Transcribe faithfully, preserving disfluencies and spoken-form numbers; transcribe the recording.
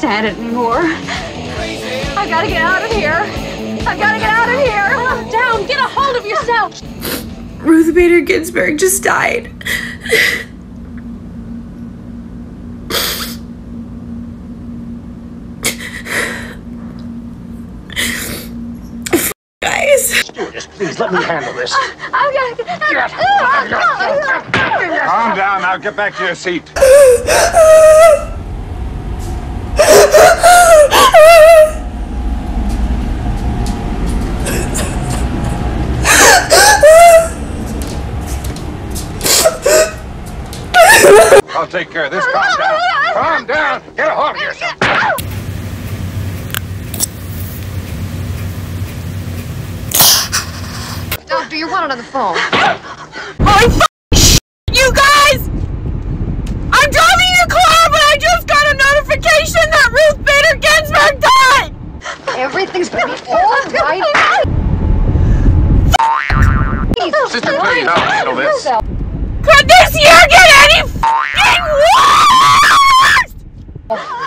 stand it anymore. I gotta get out of here. I gotta get out of here. Calm down. Get a hold of yourself. Ruth Bader Ginsburg just died. Please let me handle this. I, I, I, yes. I, Calm down now. Get back to your seat. I'll take care of this. Calm down. Calm down. Get a hold of yourself. Doctor, you want it on the phone. Holy f***ing shit, you guys! I'm driving your car, but I just got a notification that Ruth Bader Ginsburg died! Everything's gonna be all right. Sister, please, I'll handle this. Could this year get any f***ing worse?